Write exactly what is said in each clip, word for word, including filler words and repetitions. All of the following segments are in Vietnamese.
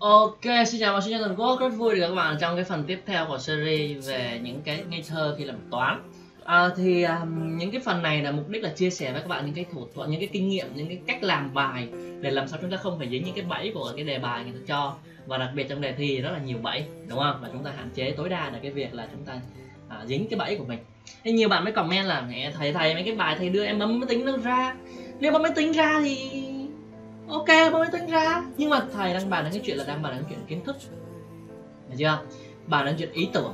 Ok, xin chào và xin chào toàn quốc, rất vui được gặp các bạn trong cái phần tiếp theo của series về những cái ngây thơ khi làm toán. À, thì um, những cái phần này là mục đích là chia sẻ với các bạn những cái thủ thuật, những cái kinh nghiệm, những cái cách làm bài để làm sao chúng ta không phải dính những cái bẫy của cái đề bài người ta cho, và đặc biệt trong đề thi rất là nhiều bẫy, đúng không? Và chúng ta hạn chế tối đa là cái việc là chúng ta à, dính cái bẫy của mình. Thế nhiều bạn mới comment là mẹ thầy thầy mấy cái bài thầy đưa em bấm máy tính nó ra, nếu bấm máy tính ra thì ok bấm máy tính ra, nhưng mà thầy đang bàn đến cái chuyện là đang bàn đến chuyện kiến thức, được chưa? Bàn đến chuyện ý tưởng.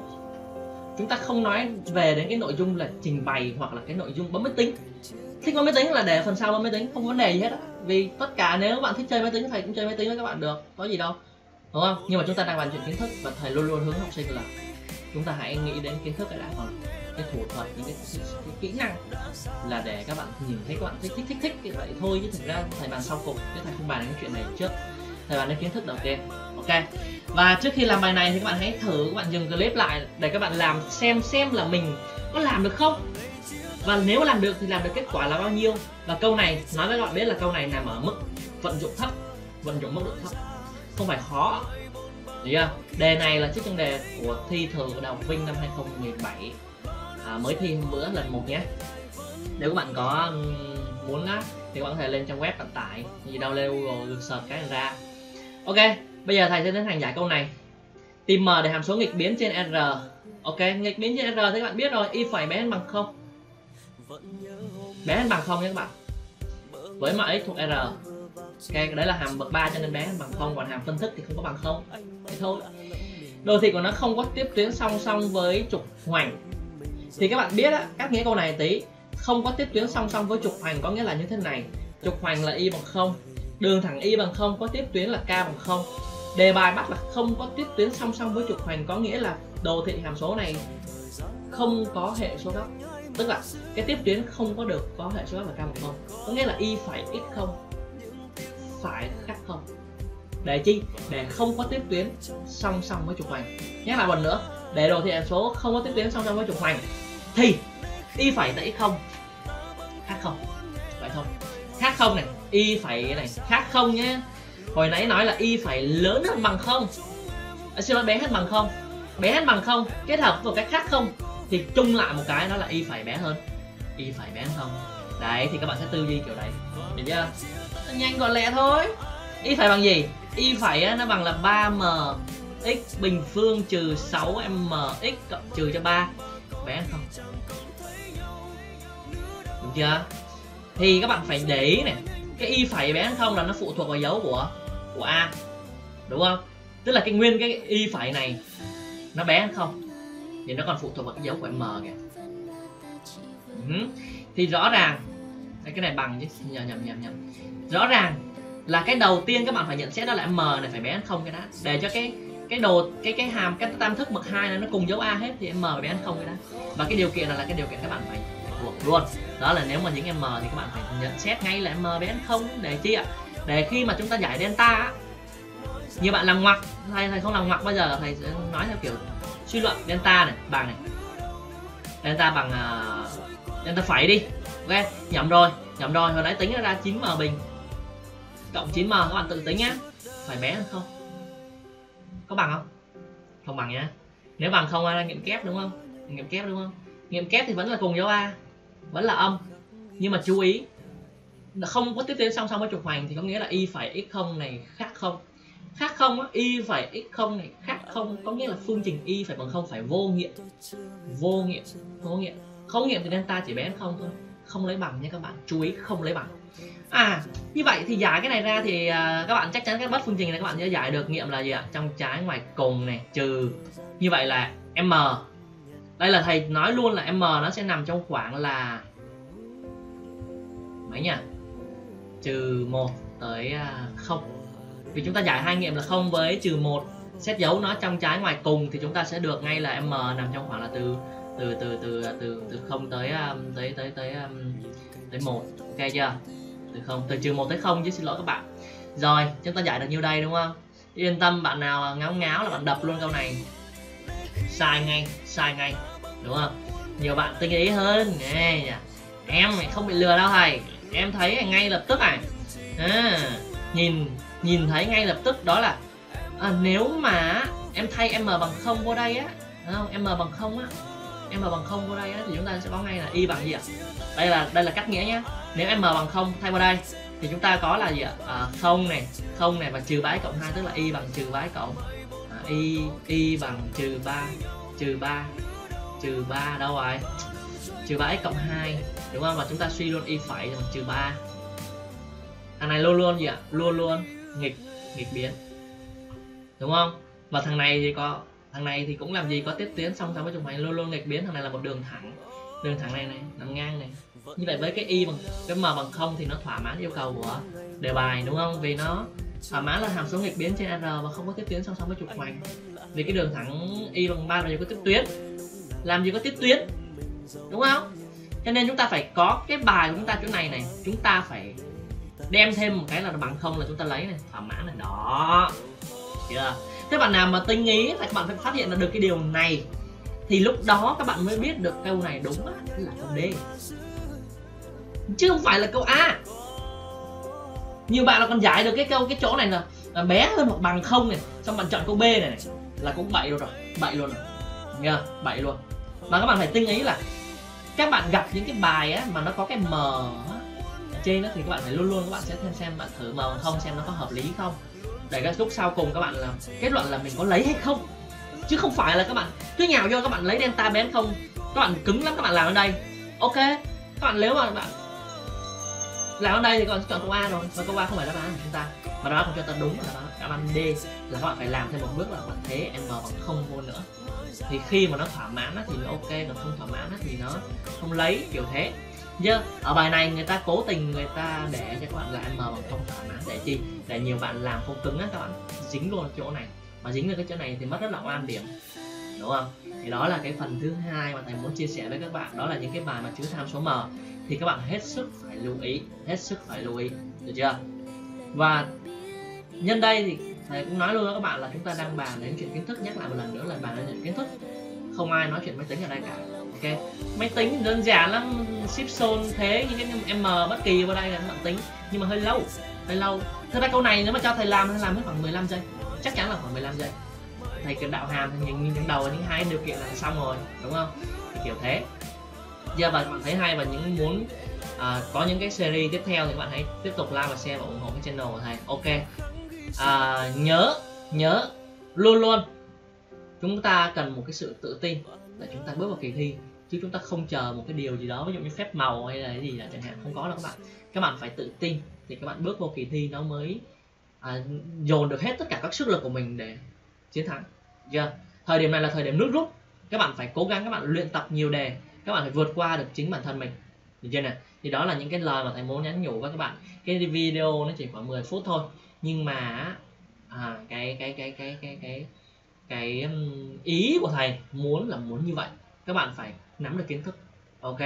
Chúng ta không nói về đến cái nội dung là trình bày hoặc là cái nội dung bấm máy tính. Thích bấm máy tính là để phần sau bấm máy tính, không có vấn đề gì hết á. Vì tất cả nếu các bạn thích chơi máy tính, thầy cũng chơi máy tính với các bạn được, có gì đâu, đúng không? Nhưng mà chúng ta đang bàn chuyện kiến thức, và thầy luôn luôn hướng học sinh là chúng ta hãy nghĩ đến kiến thức đã, còn cái thủ thuật, những cái, cái, cái kỹ năng là để các bạn nhìn thấy các bạn thích thích thích thích thì vậy thôi, chứ thực ra thầy bàn sau cùng, chứ thầy không bàn đến cái chuyện này trước. Thầy bàn đến kiến thức đầu tiên. Ok, và trước khi làm bài này thì các bạn hãy thử, các bạn dừng clip lại để các bạn làm xem xem là mình có làm được không, và nếu làm được thì làm được kết quả là bao nhiêu. Và câu này nói với các bạn biết là câu này nằm ở mức vận dụng thấp, vận dụng mức độ thấp, không phải khó, được chưa? Đề này là chiếc chân đề của thi thử Đại học Vinh năm hai không một bảy, à, mới thi hôm bữa lần một nhé. Nếu các bạn có muốn á thì các bạn có thể lên trang web tận tải, gì đâu lên Google search cái này ra. Ok, bây giờ thầy sẽ tiến hành giải câu này. Tìm m để hàm số nghịch biến trên r. Ok, nghịch biến trên r thì các bạn biết rồi, y phẩy bé hơn bằng không, bé hơn bằng không nha các bạn, với m x thuộc r. Ok, đấy là hàm bậc ba cho nên bé hơn bằng không, còn hàm phân thức thì không có bằng không, thế thôi. Đồ thị của nó không có tiếp tuyến song song với trục hoành, thì các bạn biết á, các nghĩa câu này tí, không có tiếp tuyến song song với trục hoành có nghĩa là như thế này. Trục hoành là y bằng không, đường thẳng y bằng không, có tiếp tuyến là k bằng không. Đề bài bắt là không có tiếp tuyến song song với trục hoành, có nghĩa là đồ thị hàm số này không có hệ số góc, tức là cái tiếp tuyến không có được có hệ số góc là k bằng không, có nghĩa là y phải x không phải khác không, để chi? Để không có tiếp tuyến song song với trục hoành. Nhắc lại lần nữa, để đồ thị hàm số không có tiếp tuyến song song với trục hoành thì y phải tại x không khác không, vậy thôi, khác không này, y phải này khác không nhé. Hồi nãy nói là y phải lớn hơn bằng không, à, xin lỗi bé hơn bằng không, bé hơn bằng không kết hợp với cái khác không thì chung lại một cái đó là y phải bé hơn, y phải bé hơn không. Đấy thì các bạn sẽ tư duy kiểu đấy, được chưa? Nhanh gọn lẹ thôi. Y phải bằng gì? Y phải nó bằng là ba m x bình phương trừ sáu m x cộng trừ cho ba, bé hơn không, đúng chưa? Thì các bạn phải để ý này, cái y phẩy bé hơn không là nó phụ thuộc vào dấu của của a, đúng không? Tức là cái nguyên cái y phẩy này nó bé hơn không thì nó còn phụ thuộc vào cái dấu của m kìa. Ừ. Thì rõ ràng cái này bằng chứ, nhầm nhầm nhầm nhầm rõ ràng là cái đầu tiên các bạn phải nhận xét đó là m này phải bé hơn không cái đó, để cho cái cái đồ cái cái hàm cái tam thức bậc hai này nó cùng dấu a hết thì m phải bé hơn không cái đó. Và cái điều kiện là, là cái điều kiện các bạn phải luôn đó là nếu mà những m thì các bạn phải nhận xét ngay là m bé hơn không, để chi ạ? Để khi mà chúng ta giải delta á, như bạn làm ngoặc, thầy thầy không làm ngoặc bao giờ, thầy sẽ nói theo kiểu suy luận delta này bằng này, delta bằng uh, delta phẩy đi. Ok, nhầm rồi, nhầm rồi hồi nãy tính nó ra chín m bình cộng chín m, các bạn tự tính nhá. Phải bé hơn không, có bằng không? Không bằng nhá. Nếu bằng không ra nghiệm kép đúng không? Nghiệm kép đúng không? Nghiệm kép thì vẫn là cùng dấu a, vẫn là âm, nhưng mà chú ý là không có tiếp tuyến song song với trục hoành thì có nghĩa là y phải x không này khác không, khác không á, y phải x không này khác không có nghĩa là phương trình y phải bằng không phải vô nghiệm, vô nghiệm, vô nghiệm, không nghiệm thì delta chỉ bé không thôi, không lấy bằng nha các bạn, chú ý không lấy bằng. À, như vậy thì giải cái này ra thì các bạn chắc chắn các bất phương trình này các bạn sẽ giải được, nghiệm là gì ạ? Trong trái ngoài cùng này trừ, như vậy là m. Đây là thầy nói luôn là m nó sẽ nằm trong khoảng là mấy nhỉ? Trừ một tới không. Vì chúng ta giải hai nghiệm là không với trừ một, xét dấu nó trong trái ngoài cùng thì chúng ta sẽ được ngay là m nằm trong khoảng là từ từ từ từ từ từ không tới tới tới tới tới một. Ok chưa? Từ không từ trừ một tới không chứ, xin lỗi các bạn. Rồi, chúng ta giải được nhiêu đây đúng không? Yên tâm, bạn nào ngáo ngáo là bạn đập luôn câu này. Sai ngay, sai ngay, đúng không? Nhiều bạn tinh ý hơn, nè, em này không bị lừa đâu thầy, em thấy ngay lập tức à, à nhìn nhìn thấy ngay lập tức đó là à, nếu mà em thay m bằng không vô đây á, m bằng không á, m bằng không vô đây á, thì chúng ta sẽ có ngay là y bằng gì ạ? Đây là đây là cách nghĩa nhé. Nếu m bằng không thay vào đây thì chúng ta có là gì ạ? À, không này, không này và trừ ba cộng hai, tức là y bằng trừ ba cộng à, y y bằng trừ ba trừ ba trừ ba đâu rồi? Trừ ba x cộng hai đúng không? Và chúng ta suy luôn y phải bằng trừ ba. Thằng này luôn luôn gì ạ? Luôn luôn nghịch nghịch biến đúng không? Và thằng này thì có thằng này thì cũng làm gì có tiếp tuyến song song với chúng mày, luôn luôn nghịch biến. Thằng này là một đường thẳng, đường thẳng này này nằm ngang này. Như vậy với cái y bằng cái m bằng không thì nó thỏa mãn yêu cầu của đề bài đúng không? Vì nó thỏa mãn là hàm số nghịch biến trên r và không có tiếp tuyến song song với trục ngoặc. Vì cái đường thẳng y bằng ba làm gì có tiếp tuyến, làm gì có tiếp tuyến đúng không? Cho nên chúng ta phải có cái bài của chúng ta chỗ này này, chúng ta phải đem thêm một cái là bằng không là chúng ta lấy này, thỏa mãn này đó. Chưa? Thế bạn nào mà tinh ý là các bạn phải phát hiện là được cái điều này thì lúc đó các bạn mới biết được câu này đúng là câu D chứ không phải là câu A. Nhiều bạn là còn giải được cái câu cái chỗ này là, là bé hơn hoặc bằng không này, xong bạn chọn câu B này, này là cũng bậy luôn rồi, bậy luôn rồi, nghe bậy luôn. Mà các bạn phải tinh ý là các bạn gặp những cái bài á, mà nó có cái m ở trên đó thì các bạn phải luôn luôn các bạn sẽ thêm xem bạn thử m bằng không xem nó có hợp lý không, để các lúc sau cùng các bạn làm kết luận là mình có lấy hay không, chứ không phải là các bạn cứ nhào vô các bạn lấy delta bén không. Các bạn cứng lắm, các bạn làm ở đây ok, các bạn nếu mà bạn làm ở đây thì các bạn chọn câu A rồi, và câu A không phải đáp án của chúng ta mà đáp án của chúng ta đúng là đáp án D, là các bạn phải làm thêm một bước là các bạn thế m bằng không vô nữa, thì khi mà nó thỏa mãn thì nó ok, còn không thỏa mãn thì nó không lấy, kiểu thế. Nhớ ở bài này người ta cố tình người ta để cho các bạn là m bằng không thỏa mãn để chi, để nhiều bạn làm không cứng á, các bạn dính luôn chỗ này, mà dính được cái chỗ này thì mất rất là oan điểm đúng không? Thì đó là cái phần thứ hai mà thầy muốn chia sẻ với các bạn, đó là những cái bài mà chứa tham số m thì các bạn hết sức phải lưu ý, hết sức phải lưu ý, được chưa? Và nhân đây thì thầy cũng nói luôn với các bạn là chúng ta đang bàn đến chuyện kiến thức, nhắc lại một lần nữa là bàn đến chuyện kiến thức, không ai nói chuyện máy tính ở đây cả. Ok, máy tính đơn giản lắm, ship zone thế những cái m bất kỳ vào đây là bạn tính, nhưng mà hơi lâu, hơi lâu. Thật ra câu này nếu mà cho thầy làm, thầy làm hết khoảng mười lăm giây, chắc chắn là khoảng mười lăm giây. Thầy cần đạo hàm, thầy nhìn những đầu những hai điều kiện là xong rồi, đúng không? Thì kiểu thế. Giờ bạn bạn thấy hay và những muốn à, có những cái series tiếp theo thì các bạn hãy tiếp tục like và share và ủng hộ cái channel của thầy. Ok, à, nhớ nhớ luôn luôn chúng ta cần một cái sự tự tin để chúng ta bước vào kỳ thi, chứ chúng ta không chờ một cái điều gì đó, ví dụ như phép màu hay là cái gì là chẳng hạn, không có đâu các bạn. Các bạn phải tự tin thì các bạn bước vào kỳ thi nó mới à, dồn được hết tất cả các sức lực của mình để chiến thắng. Yeah. Thời điểm này là thời điểm nước rút, các bạn phải cố gắng, các bạn luyện tập nhiều đề, các bạn phải vượt qua được chính bản thân mình, được chưa nè? Thì đó là những cái lời mà thầy muốn nhắn nhủ với các bạn. Cái video nó chỉ khoảng mười phút thôi, nhưng mà à, cái cái cái cái cái cái cái ý của thầy muốn là muốn như vậy, các bạn phải nắm được kiến thức. Ok,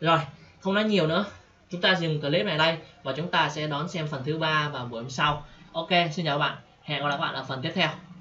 rồi không nói nhiều nữa, chúng ta dừng clip này đây và chúng ta sẽ đón xem phần thứ ba vào buổi hôm sau. Ok, xin chào các bạn, hẹn gặp lại các bạn ở phần tiếp theo.